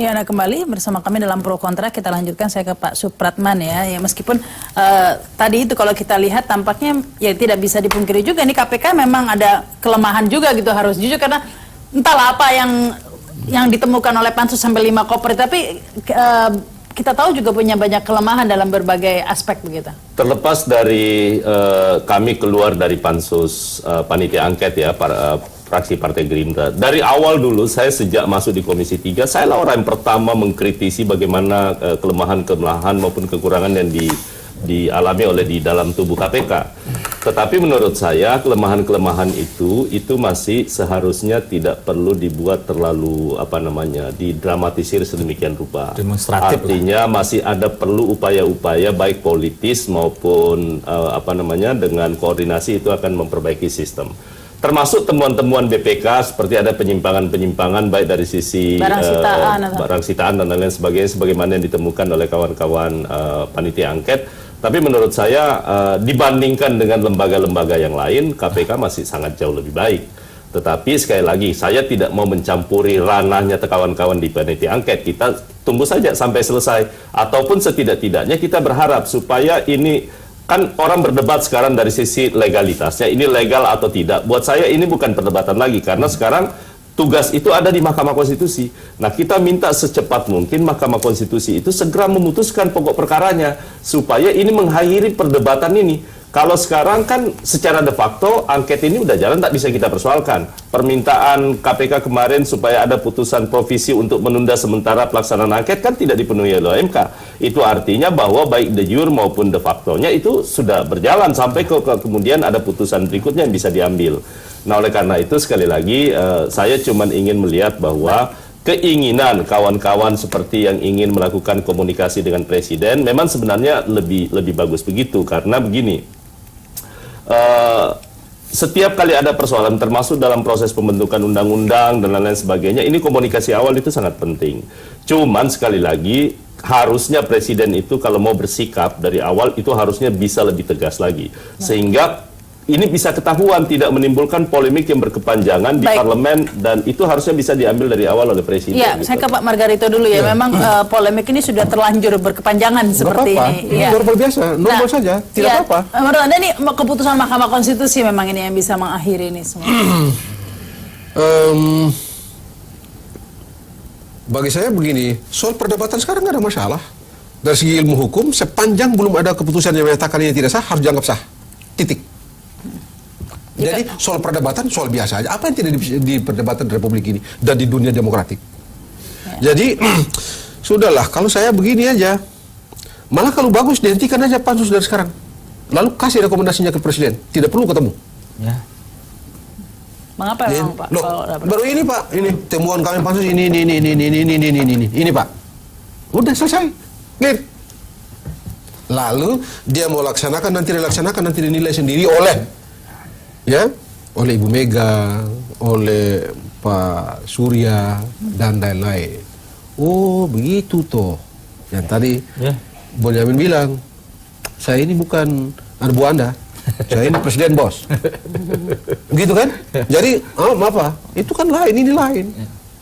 Ya, Anda kembali bersama kami dalam Pro Kontra. Kita lanjutkan, saya ke Pak Supratman ya meskipun tadi itu kalau kita lihat tampaknya ya tidak bisa dipungkiri juga nih KPK memang ada kelemahan juga gitu, harus jujur, karena entahlah apa yang ditemukan oleh Pansus sampai 5 koper, tapi kita tahu juga punya banyak kelemahan dalam berbagai aspek begitu. Terlepas dari kami keluar dari Pansus Panitia Angket ya, para fraksi Partai Gerindra. Dari awal dulu, saya sejak masuk di Komisi 3, saya lah orang yang pertama mengkritisi bagaimana kelemahan-kelemahan maupun kekurangan yang dialami oleh di dalam tubuh KPK. Tetapi menurut saya, kelemahan-kelemahan itu masih seharusnya tidak perlu dibuat terlalu, didramatisir sedemikian rupa. Demonstratif. Artinya masih ada perlu upaya-upaya baik politis maupun, dengan koordinasi itu akan memperbaiki sistem. Termasuk temuan-temuan BPK seperti ada penyimpangan-penyimpangan baik dari sisi barang sitaan dan lain-lain sebagainya, sebagaimana yang ditemukan oleh kawan-kawan panitia angket. Tapi menurut saya dibandingkan dengan lembaga-lembaga yang lain, KPK masih sangat jauh lebih baik. Tetapi sekali lagi, saya tidak mau mencampuri ranahnya kawan-kawan di panitia angket. Kita tunggu saja sampai selesai. Ataupun setidak-tidaknya kita berharap supaya ini, kan orang berdebat sekarang dari sisi legalitasnya, ini legal atau tidak. Buat saya ini bukan perdebatan lagi, karena sekarang tugas itu ada di Mahkamah Konstitusi. Nah, kita minta secepat mungkin Mahkamah Konstitusi itu segera memutuskan pokok perkaranya, supaya ini mengakhiri perdebatan ini. Kalau sekarang kan secara de facto angket ini udah jalan, tak bisa kita persoalkan. Permintaan KPK kemarin supaya ada putusan provisi untuk menunda sementara pelaksanaan angket kan tidak dipenuhi oleh MK. Itu artinya bahwa baik de jure maupun de facto-nya itu sudah berjalan sampai kemudian ada putusan berikutnya yang bisa diambil. Nah, oleh karena itu sekali lagi saya cuma ingin melihat bahwa keinginan kawan-kawan seperti yang ingin melakukan komunikasi dengan Presiden memang sebenarnya lebih bagus begitu, karena begini. Setiap kali ada persoalan, termasuk dalam proses pembentukan undang-undang dan lain-lain sebagainya, ini komunikasi awal itu sangat penting. Cuman sekali lagi, harusnya Presiden itu kalau mau bersikap dari awal itu harusnya bisa lebih tegas lagi, sehingga ini bisa ketahuan, tidak menimbulkan polemik yang berkepanjangan. Baik. Di parlemen, dan itu harusnya bisa diambil dari awal oleh Presiden. Ya, gitu. Saya ke Pak Margarito dulu ya. Memang polemik ini sudah terlanjur berkepanjangan seperti apa. Ini. Ya. Luar biasa, normal saja, tidak apa-apa. Ya. Menurut Anda ini keputusan Mahkamah Konstitusi memang ini yang bisa mengakhiri ini semua? Bagi saya begini, soal perdebatan sekarang nggak ada masalah. Dari segi ilmu hukum, sepanjang belum ada keputusan yang menyatakan ini tidak sah, harus dianggap sah. Titik. Jadi soal perdebatan, soal biasa aja. Apa yang tidak diperdebatan di Republik ini dan di dunia demokratik? Ya. Jadi, sudahlah, kalau saya begini aja. Malah kalau bagus, dihentikan aja pansus dari sekarang. Lalu kasih rekomendasinya ke Presiden. Tidak perlu ketemu. Ya. Mengapa ya, Pak? Loh, baru ini, Pak. Ini, temuan kami pansus ini, Pak. Udah selesai. Nih. Lalu, dia mau laksanakan, nanti dilaksanakan, nanti dinilai sendiri oleh... ya, oleh Ibu Mega, oleh Pak Surya, dan lain-lain. Oh, begitu toh. Yang tadi Boyamin bilang, saya ini bukan anak buah Anda, saya ini Presiden Bos. Begitu kan? Jadi, maaf Pak, itu kan lain, ini lain.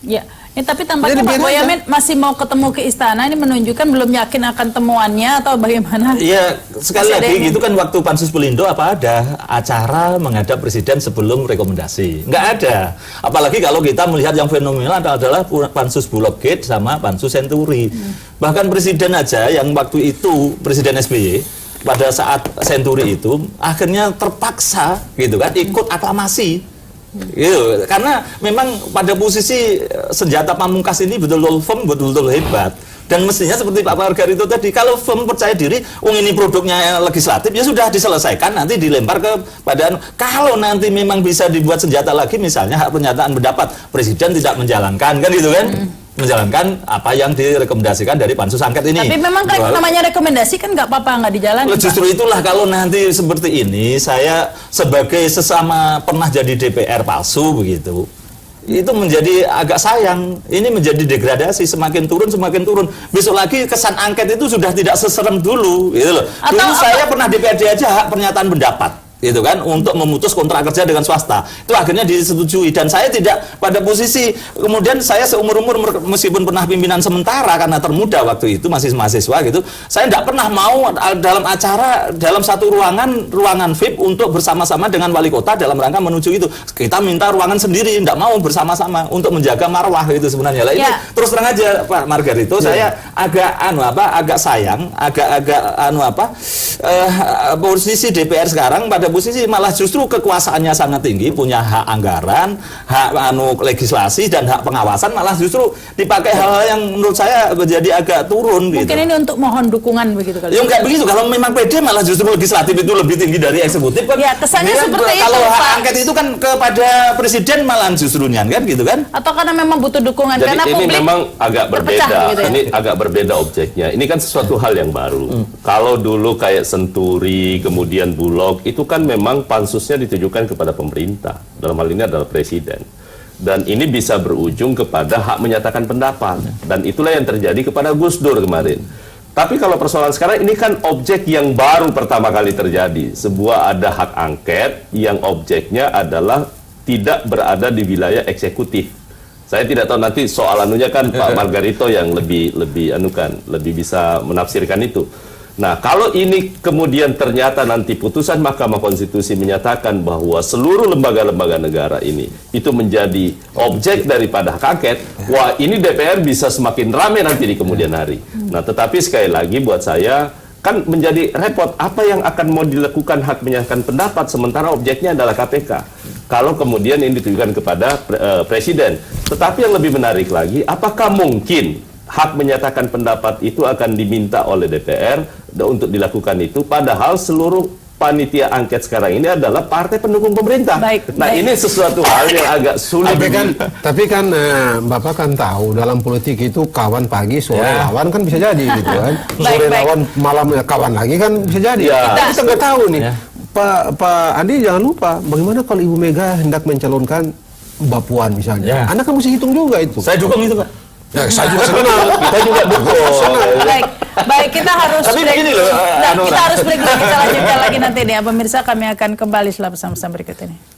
Ya. Ya, tapi tampaknya Pak Boyamin masih mau ketemu ke istana, ini menunjukkan belum yakin akan temuannya atau bagaimana? Iya, sekali lagi gitu kan, waktu Pansus Pelindo apa ada acara menghadap Presiden sebelum rekomendasi? Nggak ada. Apalagi kalau kita melihat yang fenomenal adalah Pansus Bulogate sama Pansus Century. Bahkan Presiden aja yang waktu itu, Presiden SBY, pada saat Century itu akhirnya terpaksa gitu kan ikut aklamasi. Gitu. Karena memang pada posisi senjata pamungkas ini betul-betul firm, betul-betul hebat. Dan mestinya seperti Pak Margarito tadi, kalau firm percaya diri, ini produknya legislatif, ya sudah diselesaikan, nanti dilempar ke badan. Kalau nanti memang bisa dibuat senjata lagi, misalnya hak pernyataan pendapat, Presiden tidak menjalankan, kan gitu kan? Menjalankan apa yang direkomendasikan dari Pansus Angket ini. Tapi memang kan namanya rekomendasi kan nggak apa-apa, nggak dijalankan. Justru itulah kalau nanti seperti ini, saya sebagai sesama pernah jadi DPR palsu begitu, itu menjadi agak sayang. Ini menjadi degradasi, semakin turun, semakin turun. Besok lagi kesan angket itu sudah tidak seserem dulu. Gitu loh. Dulu saya pernah DPRD aja hak pernyataan pendapat. gitu kan, untuk memutus kontrak kerja dengan swasta. Itu akhirnya disetujui, dan saya tidak pada posisi, kemudian saya seumur-umur meskipun pernah pimpinan sementara karena termuda waktu itu, masih mahasiswa gitu, saya tidak pernah mau dalam acara, dalam satu ruangan, ruangan VIP untuk bersama-sama dengan wali kota dalam rangka menuju itu. Kita minta ruangan sendiri, tidak mau bersama-sama untuk menjaga marwah itu sebenarnya. Lah ini ya, terus terang aja Pak Margarito, ya, saya agak agak sayang, agak posisi DPR sekarang pada posisi malah justru kekuasaannya sangat tinggi, punya hak anggaran, hak legislasi, dan hak pengawasan, malah justru dipakai hal-hal yang menurut saya menjadi agak turun. Mungkin gitu, ini untuk mohon dukungan begitu kali. Ya enggak begitu, kalau memang PD malah justru legislatif itu lebih tinggi dari eksekutif kan. Ya, kesannya seperti itu. Kalau hak angket itu kan kepada presiden malah justru nyan kan gitu kan. Atau karena memang butuh dukungan. Jadi karena ini memang agak berbeda. Gitu ya? Ini agak berbeda objeknya. Ini kan sesuatu hal yang baru. Kalau dulu kayak Century, kemudian Bulog, itu kan memang pansusnya ditujukan kepada pemerintah, dalam hal ini adalah presiden, dan ini bisa berujung kepada hak menyatakan pendapat, dan itulah yang terjadi kepada Gus Dur kemarin. Tapi kalau persoalan sekarang ini kan objek yang baru pertama kali terjadi, sebuah ada hak angket yang objeknya adalah tidak berada di wilayah eksekutif. Saya tidak tahu nanti soal anunya kan Pak Margarito yang lebih bisa menafsirkan itu. Nah, kalau ini kemudian ternyata nanti putusan Mahkamah Konstitusi menyatakan bahwa seluruh lembaga-lembaga negara ini itu menjadi objek daripada hak angket, wah ini DPR bisa semakin ramai nanti di kemudian hari. Nah, tetapi sekali lagi buat saya kan menjadi repot, apa yang akan mau dilakukan hak menyatakan pendapat sementara objeknya adalah KPK. Kalau kemudian ini ditujukan kepada presiden. Tetapi yang lebih menarik lagi, apakah mungkin hak menyatakan pendapat itu akan diminta oleh DPR untuk dilakukan itu, padahal seluruh panitia angket sekarang ini adalah partai pendukung pemerintah. Baik. Ini sesuatu hal yang agak sulit. Tapi kan Bapak kan tahu dalam politik itu kawan pagi sore lawan kan bisa jadi gitu kan. Sore lawan malam kawan lagi kan bisa jadi. Kita nggak tahu nih. Pak Andi jangan lupa bagaimana kalau Ibu Mega hendak mencalonkan Mbak Puan misalnya. Anda kan mesti hitung juga itu. Saya juga gitu Pak. Ya, saya juga senang, kita juga dukung. Baik, kita harus break. Kita harus break lagi, kita lanjutkan lagi nanti nih. Pemirsa, kami akan kembali setelah pesan-pesan berikut ini.